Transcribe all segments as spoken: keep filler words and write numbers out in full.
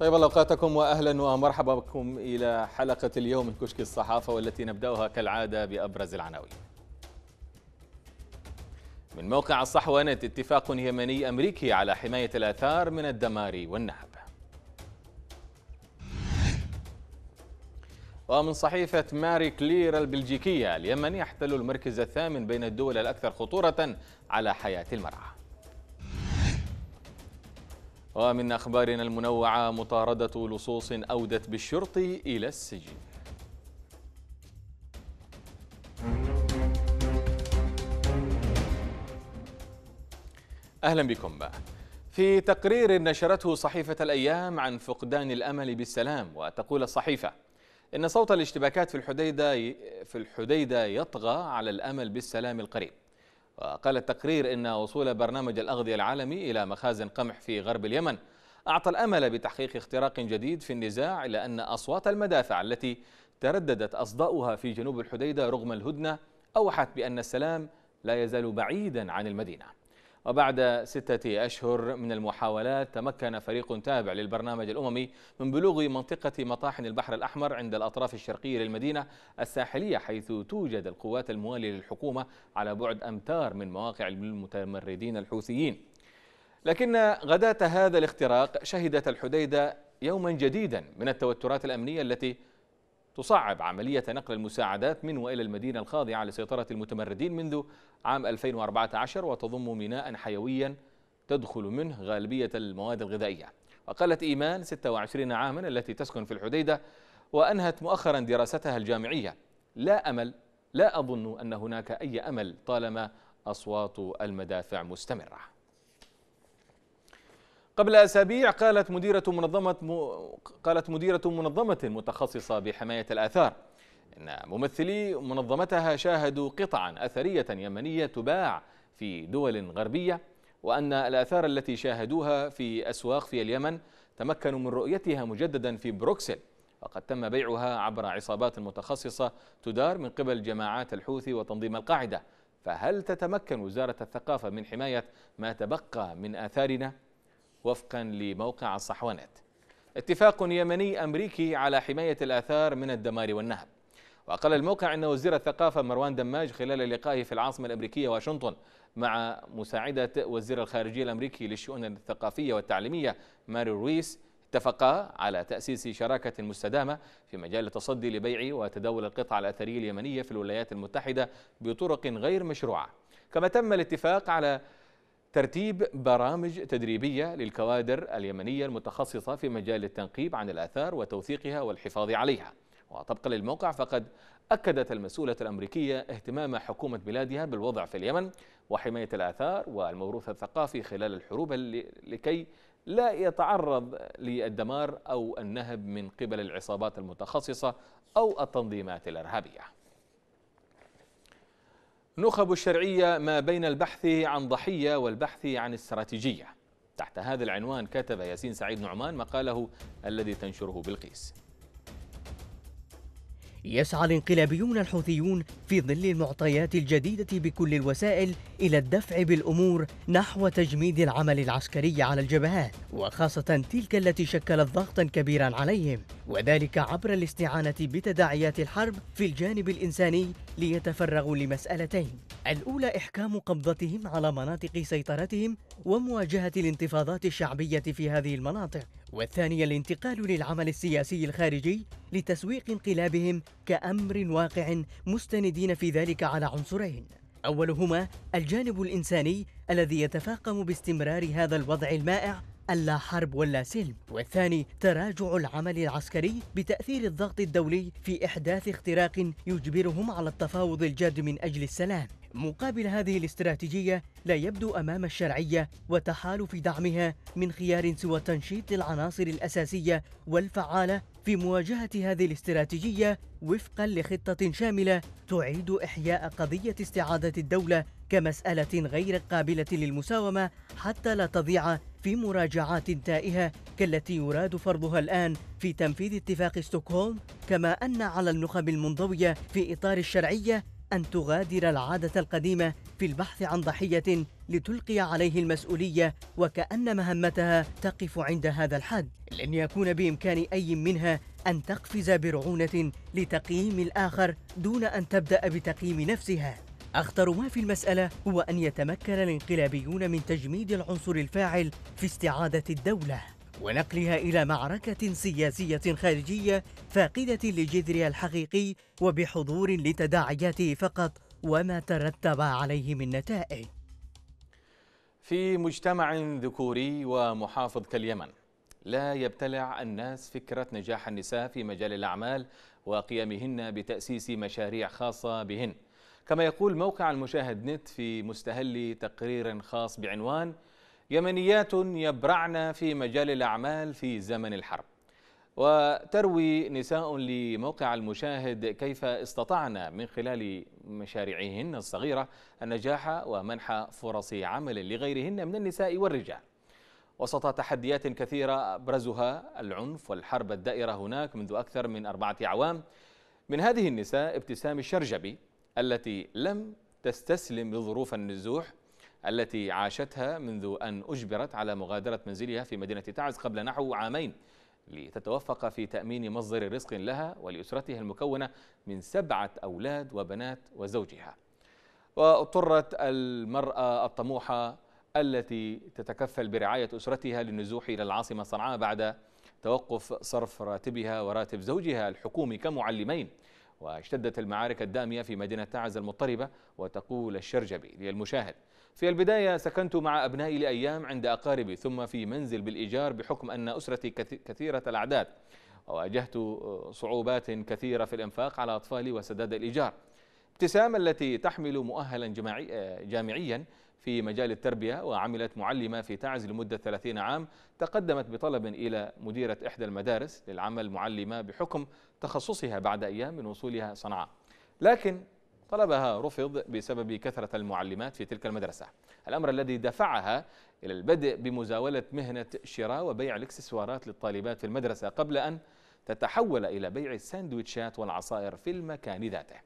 طيب الله أوقاتكم وأهلا ومرحبا بكم إلى حلقة اليوم من كشك الصحافة، والتي نبدأها كالعادة بأبرز العناوين. من موقع الصحوة نت، اتفاق يمني أمريكي على حماية الآثار من الدمار والنهب. ومن صحيفة ماري كلير البلجيكية، اليمن يحتل المركز الثامن بين الدول الأكثر خطورة على حياة المرأة. ومن أخبارنا المنوعة، مطاردة لصوص أودت بالشرطي إلى السجن. أهلا بكم بقى. في تقرير نشرته صحيفة الأيام عن فقدان الأمل بالسلام، وتقول الصحيفة إن صوت الاشتباكات في الحديدة في الحديدة يطغى على الأمل بالسلام القريب. وقال التقرير إن وصول برنامج الأغذية العالمي إلى مخازن قمح في غرب اليمن أعطى الأمل بتحقيق اختراق جديد في النزاع، إلا أن أصوات المدافع التي ترددت أصداؤها في جنوب الحديدة رغم الهدنة أوحت بأن السلام لا يزال بعيدا عن المدينة. وبعد ستة أشهر من المحاولات تمكن فريق تابع للبرنامج الأممي من بلوغ منطقة مطاحن البحر الأحمر عند الأطراف الشرقية للمدينة الساحلية، حيث توجد القوات الموالية للحكومة على بعد أمتار من مواقع المتمردين الحوثيين. لكن غداة هذا الاختراق شهدت الحديدة يوما جديدا من التوترات الأمنية التي تصعب عملية نقل المساعدات من وإلى المدينة الخاضعة لسيطرة المتمردين منذ عام ألفين وأربعة عشر، وتضم ميناء حيويا تدخل منه غالبية المواد الغذائية. وقالت إيمان ستة وعشرين عاما التي تسكن في الحديدة وأنهت مؤخرا دراستها الجامعية: لا أمل، لا أظن أن هناك أي أمل طالما أصوات المدافع مستمرة. قبل أسابيع قالت مديرة منظمة قالت مديرة منظمة متخصصة بحماية الآثار إن ممثلي منظمتها شاهدوا قطعا أثرية يمنية تباع في دول غربية، وأن الآثار التي شاهدوها في أسواق في اليمن تمكنوا من رؤيتها مجددا في بروكسل، وقد تم بيعها عبر عصابات متخصصة تدار من قبل جماعات الحوثي وتنظيم القاعدة. فهل تتمكن وزارة الثقافة من حماية ما تبقى من آثارنا؟ وفقا لموقع الصحوة نت، اتفاق يمني أمريكي على حماية الآثار من الدمار والنهب. وقال الموقع أن وزير الثقافة مروان دماج خلال لقائه في العاصمة الأمريكية واشنطن مع مساعدة وزير الخارجية الأمريكي للشؤون الثقافية والتعليمية ماري رويس اتفقا على تأسيس شراكة مستدامة في مجال التصدي لبيع وتداول القطع الأثرية اليمنية في الولايات المتحدة بطرق غير مشروعة. كما تم الاتفاق على ترتيب برامج تدريبية للكوادر اليمنية المتخصصة في مجال التنقيب عن الآثار وتوثيقها والحفاظ عليها. وطبقا للموقع فقد أكدت المسؤولة الأمريكية اهتمام حكومة بلادها بالوضع في اليمن وحماية الآثار والموروث الثقافي خلال الحروب لكي لا يتعرض للدمار أو النهب من قبل العصابات المتخصصة أو التنظيمات الإرهابية. نخب الشرعية ما بين البحث عن ضحية والبحث عن استراتيجية. تحت هذا العنوان كتب ياسين سعيد نعمان مقاله الذي تنشره بلقيس. يسعى الانقلابيون الحوثيون في ظل المعطيات الجديدة بكل الوسائل إلى الدفع بالأمور نحو تجميد العمل العسكري على الجبهات، وخاصة تلك التي شكلت ضغطا كبيرا عليهم، وذلك عبر الاستعانة بتداعيات الحرب في الجانب الإنساني ليتفرغوا لمسألتين: الأولى إحكام قبضتهم على مناطق سيطرتهم ومواجهة الانتفاضات الشعبية في هذه المناطق، والثانية الانتقال للعمل السياسي الخارجي لتسويق انقلابهم كأمر واقع، مستندين في ذلك على عنصرين: أولهما الجانب الإنساني الذي يتفاقم باستمرار هذا الوضع المائع اللا حرب ولا سلم، والثاني تراجع العمل العسكري بتأثير الضغط الدولي في إحداث اختراق يجبرهم على التفاوض الجاد من أجل السلام. مقابل هذه الاستراتيجية لا يبدو أمام الشرعية وتحال في دعمها من خيار سوى تنشيط العناصر الأساسية والفعالة في مواجهة هذه الاستراتيجية وفقا لخطة شاملة تعيد إحياء قضية استعادة الدولة كمسألة غير قابلة للمساومة، حتى لا تضيع في مراجعات تائهة كالتي يراد فرضها الآن في تنفيذ اتفاق ستوكهولم. كما أن على النخب المنضوية في إطار الشرعية أن تغادر العادة القديمة في البحث عن ضحية لتلقي عليه المسؤولية، وكأن مهمتها تقف عند هذا الحد، لن يكون بإمكان أي منها أن تقفز برعونة لتقييم الآخر دون أن تبدأ بتقييم نفسها. أخطر ما في المسألة هو أن يتمكن الانقلابيون من تجميد العنصر الفاعل في استعادة الدولة ونقلها إلى معركة سياسية خارجية فاقدة لجذرها الحقيقي وبحضور لتداعياته فقط وما ترتب عليه من نتائج. في مجتمع ذكوري ومحافظ كاليمن لا يبتلع الناس فكرة نجاح النساء في مجال الأعمال وقيامهن بتأسيس مشاريع خاصة بهن، كما يقول موقع المشاهد نت في مستهل تقرير خاص بعنوان يمنيات يبرعن في مجال الأعمال في زمن الحرب. وتروي نساء لموقع المشاهد كيف استطعن من خلال مشاريعهن الصغيرة النجاح ومنح فرص عمل لغيرهن من النساء والرجال وسط تحديات كثيرة أبرزها العنف والحرب الدائرة هناك منذ أكثر من أربعة أعوام. من هذه النساء ابتسام الشرجبي التي لم تستسلم لظروف النزوح التي عاشتها منذ أن أجبرت على مغادرة منزلها في مدينة تعز قبل نحو عامين لتتوفق في تأمين مصدر رزق لها ولأسرتها المكونة من سبعة أولاد وبنات وزوجها. واضطرت المرأة الطموحة التي تتكفل برعاية أسرتها للنزوح إلى العاصمة صنعاء بعد توقف صرف راتبها وراتب زوجها الحكومي كمعلمين، واشتدت المعارك الدامية في مدينة تعز المضطربة. وتقول الشرجبي للمشاهد: في البداية سكنت مع أبنائي لأيام عند أقاربي ثم في منزل بالإيجار بحكم أن أسرتي كثيرة الأعداد، وواجهت صعوبات كثيرة في الإنفاق على أطفالي وسداد الإيجار. ابتسام التي تحمل مؤهلا جامعيا في مجال التربية وعملت معلمة في تعز لمدة ثلاثين عام تقدمت بطلب إلى مديرة إحدى المدارس للعمل معلمة بحكم تخصصها بعد أيام من وصولها صنعاء، لكن طلبها رفض بسبب كثرة المعلمات في تلك المدرسة، الأمر الذي دفعها إلى البدء بمزاولة مهنة شراء وبيع الإكسسوارات للطالبات في المدرسة قبل أن تتحول إلى بيع الساندويتشات والعصائر في المكان ذاته.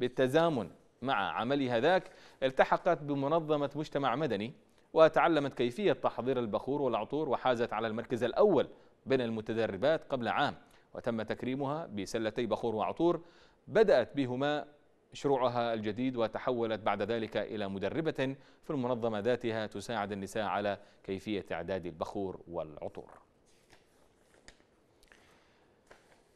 بالتزامن مع عملها ذاك التحقت بمنظمة مجتمع مدني وتعلمت كيفية تحضير البخور والعطور وحازت على المركز الأول بين المتدربات قبل عام، وتم تكريمها بسلتي بخور وعطور بدأت بهما مشروعها الجديد وتحولت بعد ذلك إلى مدربة في المنظمة ذاتها تساعد النساء على كيفية إعداد البخور والعطور.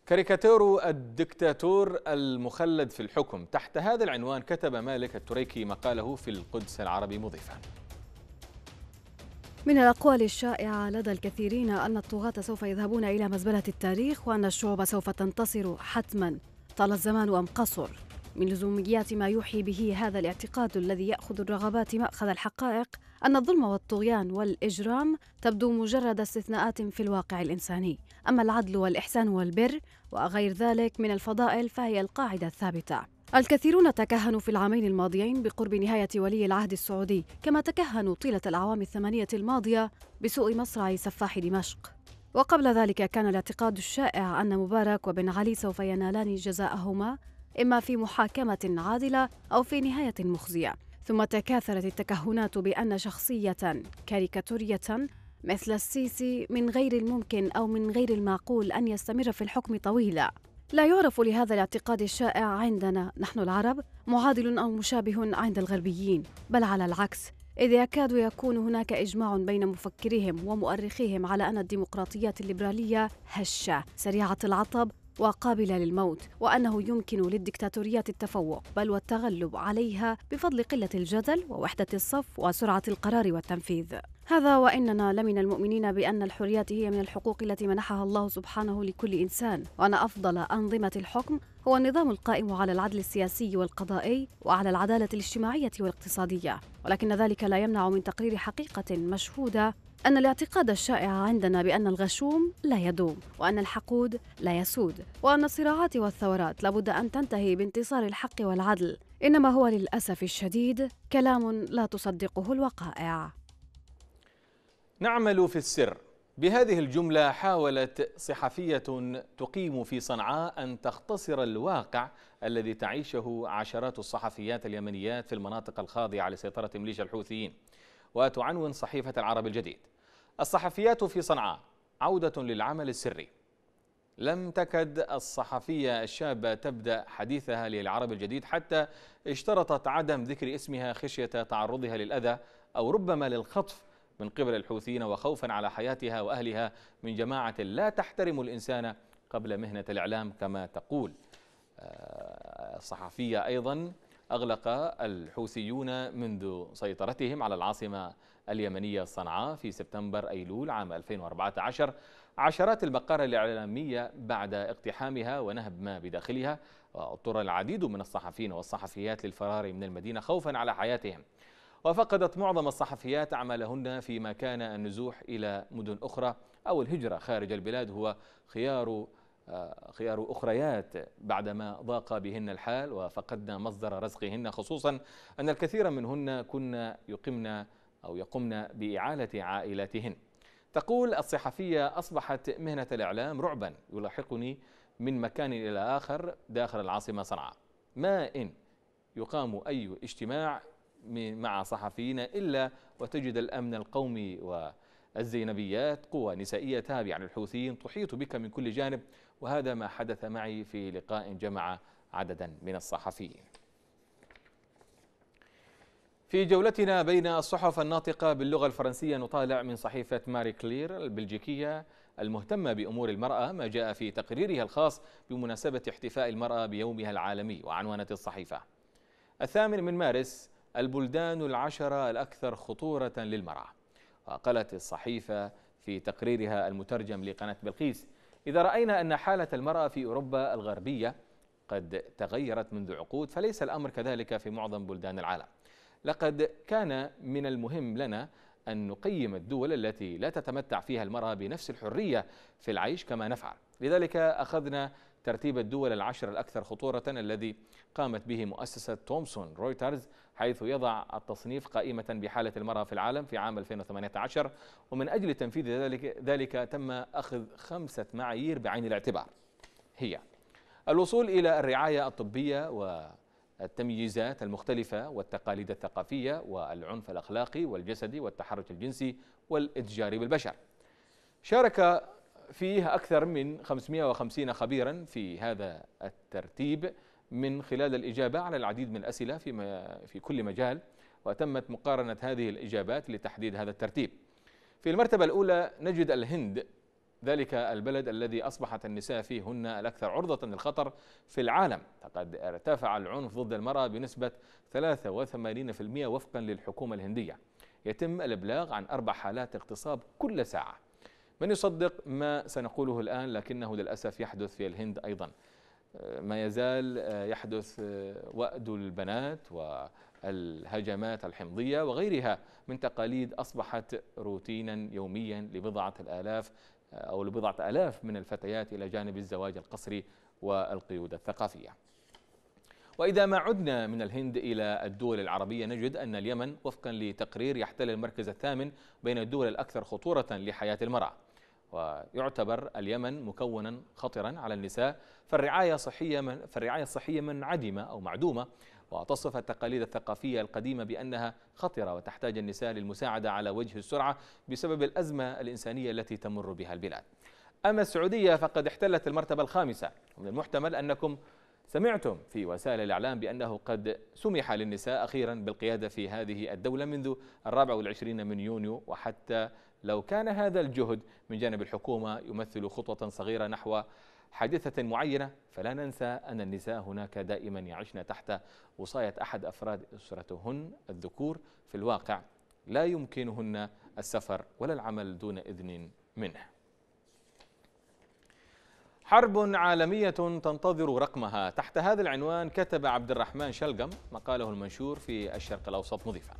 كاريكاتير الدكتاتور المخلد في الحكم، تحت هذا العنوان كتب مالك التريكي مقاله في القدس العربي مضيفا: من الأقوال الشائعة لدى الكثيرين أن الطغاة سوف يذهبون إلى مزبلة التاريخ وأن الشعوب سوف تنتصر حتما طال الزمان أم قصر. من لزوميات ما يوحي به هذا الاعتقاد الذي يأخذ الرغبات مأخذ الحقائق أن الظلم والطغيان والإجرام تبدو مجرد استثناءات في الواقع الإنساني، أما العدل والإحسان والبر وغير ذلك من الفضائل فهي القاعدة الثابتة. الكثيرون تكهنوا في العامين الماضيين بقرب نهاية ولي العهد السعودي، كما تكهنوا طيلة الأعوام الثمانية الماضية بسوء مصرع سفاح دمشق. وقبل ذلك كان الاعتقاد الشائع أن مبارك وبن علي سوف ينالان جزاءهما إما في محاكمة عادلة أو في نهاية مخزية، ثم تكاثرت التكهنات بأن شخصية كاريكاتورية مثل السيسي من غير الممكن أو من غير المعقول أن يستمر في الحكم طويلا. لا يعرف لهذا الاعتقاد الشائع عندنا نحن العرب معادل أو مشابه عند الغربيين، بل على العكس، إذ يكاد يكون هناك إجماع بين مفكريهم ومؤرخيهم على أن الديمقراطية الليبرالية هشة سريعة العطب وقابلة للموت، وأنه يمكن للدكتاتوريات التفوق بل والتغلب عليها بفضل قلة الجدل ووحدة الصف وسرعة القرار والتنفيذ. هذا وإننا لمن المؤمنين بأن الحريات هي من الحقوق التي منحها الله سبحانه لكل إنسان، وأن أفضل أنظمة الحكم هو النظام القائم على العدل السياسي والقضائي وعلى العدالة الاجتماعية والاقتصادية، ولكن ذلك لا يمنع من تقرير حقيقة مشهودة أن الاعتقاد الشائع عندنا بأن الغشوم لا يدوم وأن الحقود لا يسود وأن الصراعات والثورات لابد أن تنتهي بانتصار الحق والعدل، إنما هو للأسف الشديد كلام لا تصدقه الوقائع. نعمل في السر بهذه الجملة حاولت صحفية تقيم في صنعاء أن تختصر الواقع الذي تعيشه عشرات الصحفيات اليمنيات في المناطق الخاضعة لسيطرة ميليشيا الحوثيين. وتعنون صحيفة العرب الجديد: الصحفيات في صنعاء عودة للعمل السري. لم تكد الصحفية الشابة تبدأ حديثها للعرب الجديد حتى اشترطت عدم ذكر اسمها خشية تعرضها للأذى أو ربما للخطف من قبل الحوثيين، وخوفا على حياتها وأهلها من جماعة لا تحترم الإنسان قبل مهنة الإعلام كما تقول. الصحفية أيضا أغلق الحوثيون منذ سيطرتهم على العاصمة اليمنية صنعاء في سبتمبر أيلول عام ألفين وأربعة عشر عشرات المقارة الإعلامية بعد اقتحامها ونهب ما بداخلها، واضطر العديد من الصحفيين والصحفيات للفرار من المدينة خوفا على حياتهم. وفقدت معظم الصحفيات أعمالهن فيما كان النزوح إلى مدن أخرى أو الهجرة خارج البلاد هو خيار خيار أخريات بعدما ضاق بهن الحال وفقدنا مصدر رزقهن، خصوصا أن الكثير منهن كنا يقمن أو يقمن بإعالة عائلاتهن. تقول الصحفية: أصبحت مهنة الإعلام رعبا يلاحقني من مكان إلى آخر داخل العاصمة صنعاء، ما إن يقام أي اجتماع مع صحفيين إلا وتجد الأمن القومي والزينبيات قوى نسائية تابعة للحوثيين تحيط بك من كل جانب، وهذا ما حدث معي في لقاء جمع عددا من الصحفيين. في جولتنا بين الصحف الناطقة باللغة الفرنسية نطالع من صحيفة ماري كلير البلجيكية المهتمة بأمور المرأة ما جاء في تقريرها الخاص بمناسبة احتفاء المرأة بيومها العالمي. وعنونت الصحيفة: الثامن من مارس، البلدان العشرة الأكثر خطورة للمرأة. وقالت الصحيفة في تقريرها المترجم لقناة بلقيس: إذا رأينا أن حالة المرأة في أوروبا الغربية قد تغيرت منذ عقود، فليس الأمر كذلك في معظم بلدان العالم. لقد كان من المهم لنا أن نقيم الدول التي لا تتمتع فيها المرأة بنفس الحرية في العيش كما نفعل، لذلك أخذنا ترتيب الدول العشر الأكثر خطورة الذي قامت به مؤسسة تومسون رويترز، حيث يضع التصنيف قائمة بحالة المرأة في العالم في عام ألفين وثمانية عشر، ومن أجل تنفيذ ذلك, ذلك تم أخذ خمسة معايير بعين الاعتبار، هي الوصول إلى الرعاية الطبية والتمييزات المختلفة والتقاليد الثقافية والعنف الأخلاقي والجسدي والتحرش الجنسي والإتجار بالبشر. شارك فيه أكثر من خمسمئة وخمسين خبيرا في هذا الترتيب من خلال الإجابة على العديد من الأسئلة فيما في كل مجال، وتمت مقارنة هذه الإجابات لتحديد هذا الترتيب. في المرتبة الأولى نجد الهند، ذلك البلد الذي أصبحت النساء فيه هن الأكثر عرضة للخطر في العالم، فقد ارتفع العنف ضد المرأة بنسبة ثلاثة وثمانين بالمئة وفقا للحكومة الهندية. يتم الإبلاغ عن أربع حالات اغتصاب كل ساعة. من يصدق ما سنقوله الآن، لكنه للأسف يحدث في الهند أيضا. ما يزال يحدث وأد البنات والهجمات الحمضية وغيرها من تقاليد أصبحت روتينا يوميا لبضعة الآلاف أو لبضعة آلاف من الفتيات، إلى جانب الزواج القسري والقيود الثقافية. وإذا ما عدنا من الهند إلى الدول العربية نجد أن اليمن وفقا لتقرير يحتل المركز الثامن بين الدول الأكثر خطورة لحياة المرأة، ويعتبر اليمن مكونا خطرا على النساء، فالرعاية الصحية من فالرعاية الصحية منعدمة أو معدومة، وتصف التقاليد الثقافية القديمة بأنها خطرة وتحتاج النساء للمساعدة على وجه السرعة بسبب الأزمة الإنسانية التي تمر بها البلاد. أما السعودية فقد احتلت المرتبة الخامسة. ومن المحتمل أنكم سمعتم في وسائل الإعلام بأنه قد سمح للنساء أخيرا بالقيادة في هذه الدولة منذ الرابع والعشرين من يونيو، وحتى لو كان هذا الجهد من جانب الحكومة يمثل خطوة صغيرة نحو حادثة معينة، فلا ننسى أن النساء هناك دائما يعيشن تحت وصاية أحد أفراد أسرتهن الذكور. في الواقع لا يمكنهن السفر ولا العمل دون إذن منه. حرب عالمية تنتظر رقمها، تحت هذا العنوان كتب عبد الرحمن شلقم مقاله المنشور في الشرق الأوسط مضيفا: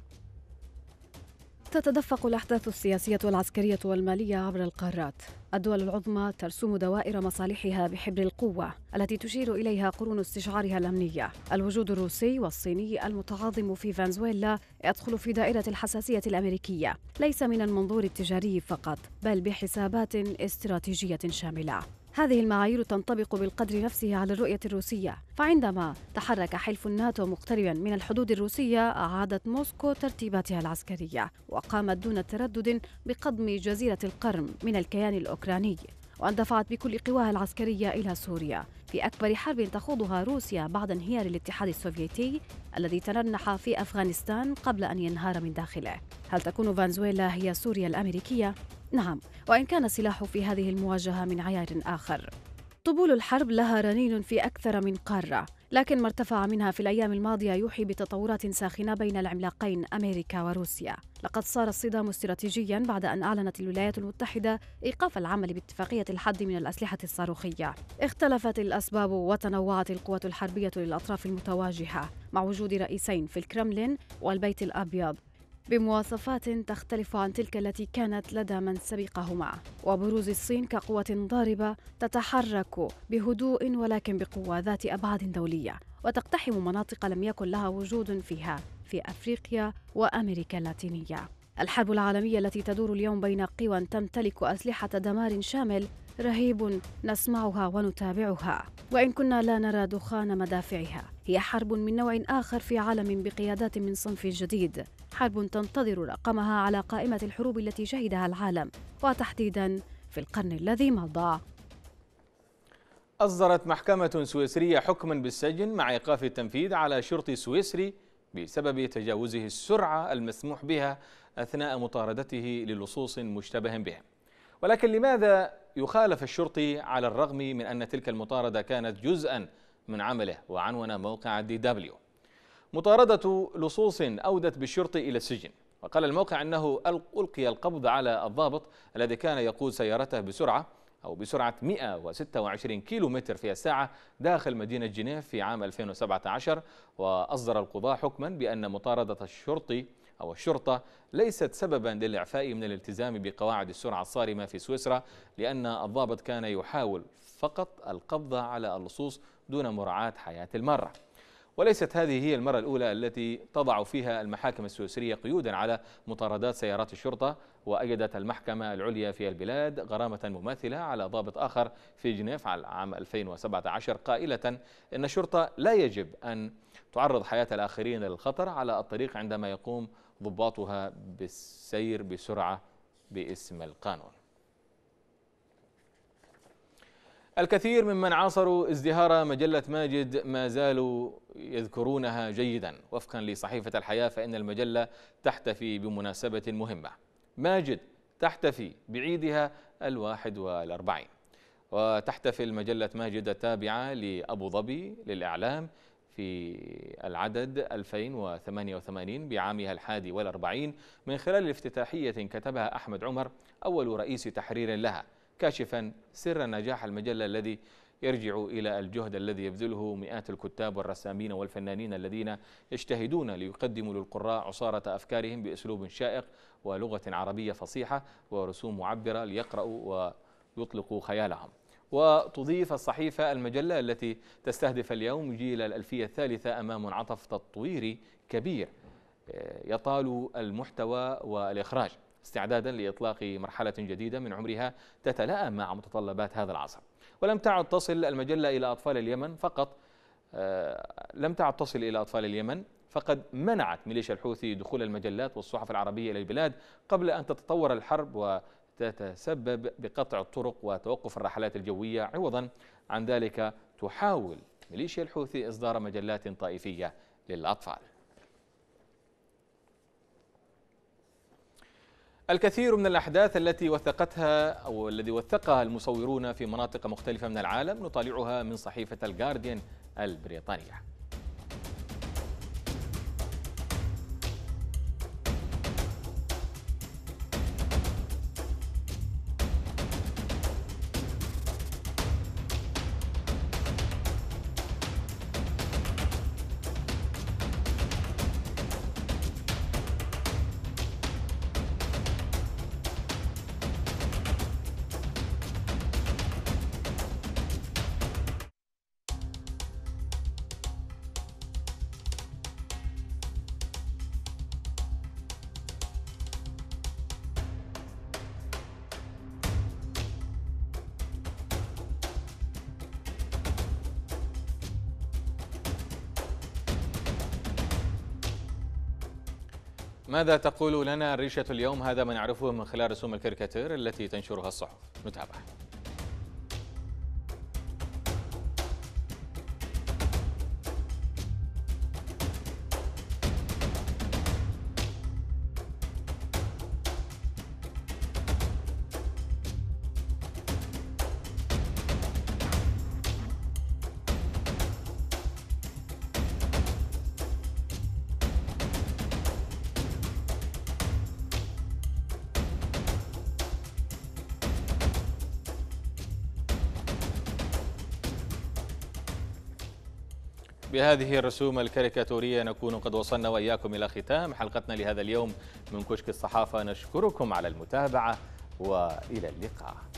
تتدفق الأحداث السياسية والعسكرية والمالية عبر القارات. الدول العظمى ترسم دوائر مصالحها بحبر القوة التي تشير إليها قرون استشعارها الأمنية. الوجود الروسي والصيني المتعاظم في فنزويلا يدخل في دائرة الحساسية الأمريكية، ليس من المنظور التجاري فقط، بل بحسابات استراتيجية شاملة. هذه المعايير تنطبق بالقدر نفسه على الرؤية الروسية، فعندما تحرك حلف الناتو مقتربا من الحدود الروسية أعادت موسكو ترتيباتها العسكرية، وقامت دون تردد بقضم جزيرة القرم من الكيان الأوكراني، واندفعت بكل قواها العسكرية إلى سوريا في أكبر حرب تخوضها روسيا بعد انهيار الاتحاد السوفيتي الذي ترنح في أفغانستان قبل أن ينهار من داخله. هل تكون فنزويلا هي سوريا الأمريكية؟ نعم، وإن كان السلاح في هذه المواجهة من عيار آخر. طبول الحرب لها رنين في أكثر من قارة، لكن ما ارتفع منها في الأيام الماضية يوحي بتطورات ساخنة بين العملاقين أمريكا وروسيا. لقد صار الصدام استراتيجياً بعد أن أعلنت الولايات المتحدة إيقاف العمل باتفاقية الحد من الأسلحة الصاروخية. اختلفت الأسباب وتنوعت القوة الحربية للأطراف المتواجهة، مع وجود رئيسين في الكرملين والبيت الأبيض بمواصفات تختلف عن تلك التي كانت لدى من سبقهما، وبروز الصين كقوة ضاربة تتحرك بهدوء ولكن بقوة ذات أبعاد دولية، وتقتحم مناطق لم يكن لها وجود فيها في أفريقيا وأمريكا اللاتينية. الحرب العالمية التي تدور اليوم بين قوى تمتلك أسلحة دمار شامل رهيب نسمعها ونتابعها، وإن كنا لا نرى دخان مدافعها، هي حرب من نوع آخر في عالم بقيادات من صنف جديد، حرب تنتظر رقمها على قائمة الحروب التي شهدها العالم، وتحديداً في القرن الذي مضى. أصدرت محكمة سويسرية حكماً بالسجن مع إيقاف التنفيذ على شرطي سويسري بسبب تجاوزه السرعة المسموح بها أثناء مطاردته للصوص مشتبه بهم. ولكن لماذا يخالف الشرطي على الرغم من أن تلك المطاردة كانت جزءاً من عمله؟ وعنون موقع دي دبليو مطاردة لصوص أودت بالشرطي إلى السجن، وقال الموقع أنه ألقي القبض على الضابط الذي كان يقود سيارته بسرعة أو بسرعة مئة وستة وعشرين كيلومتر في الساعة داخل مدينة جنيف في عام ألفين وسبعة عشر، وأصدر القضاء حكما بأن مطاردة الشرطي أو الشرطة ليست سببا للإعفاء من الالتزام بقواعد السرعة الصارمة في سويسرا، لأن الضابط كان يحاول فقط القبض على اللصوص دون مراعاة حياة المرة. وليست هذه هي المرة الأولى التي تضع فيها المحاكم السويسرية قيودا على مطاردات سيارات الشرطة، وأيدت المحكمة العليا في البلاد غرامة مماثلة على ضابط آخر في جنيف على عام ألفين وسبعة عشر، قائلة إن الشرطة لا يجب أن تعرض حياة الآخرين للخطر على الطريق عندما يقوم ضباطها بالسير بسرعة باسم القانون. الكثير ممن عاصروا ازدهار مجلة ماجد ما زالوا يذكرونها جيدا. وفقا لصحيفة الحياة فإن المجلة تحتفي بمناسبة مهمة، ماجد تحتفي بعيدها الواحد والأربعين. وتحتفل مجلة ماجد التابعة لأبو ظبي للإعلام في العدد ألفين وثمانية وثمانين بعامها الحادي والأربعين من خلال افتتاحية كتبها أحمد عمر أول رئيس تحرير لها، كاشفا سر نجاح المجلة الذي يرجع إلى الجهد الذي يبذله مئات الكتاب والرسامين والفنانين الذين يجتهدون ليقدموا للقراء عصارة أفكارهم بأسلوب شائق ولغة عربية فصيحة ورسوم معبرة ليقرأوا ويطلقوا خيالهم. وتضيف الصحيفة المجلة التي تستهدف اليوم جيل الألفية الثالثة أمام منعطف تطويري كبير يطال المحتوى والإخراج، استعدادا لإطلاق مرحلة جديدة من عمرها تتلاءى مع متطلبات هذا العصر. ولم تعد تصل المجلة إلى أطفال اليمن فقط، لم تعد تصل إلى أطفال اليمن، فقد منعت ميليشيا الحوثي دخول المجلات والصحف العربية إلى البلاد قبل أن تتطور الحرب و تتسبب بقطع الطرق وتوقف الرحلات الجوية. عوضا عن ذلك تحاول ميليشيا الحوثي إصدار مجلات طائفية للأطفال. الكثير من الأحداث التي وثقتها أو الذي وثقها المصورون في مناطق مختلفة من العالم نطالعها من صحيفة الغارديان البريطانية. ماذا تقول لنا ريشة اليوم؟ هذا ما نعرفه من خلال رسوم الكاريكاتير التي تنشرها الصحف. نتابع. بهذه الرسوم الكاريكاتورية نكون قد وصلنا وإياكم إلى ختام حلقتنا لهذا اليوم من كشك الصحافة. نشكركم على المتابعة وإلى اللقاء.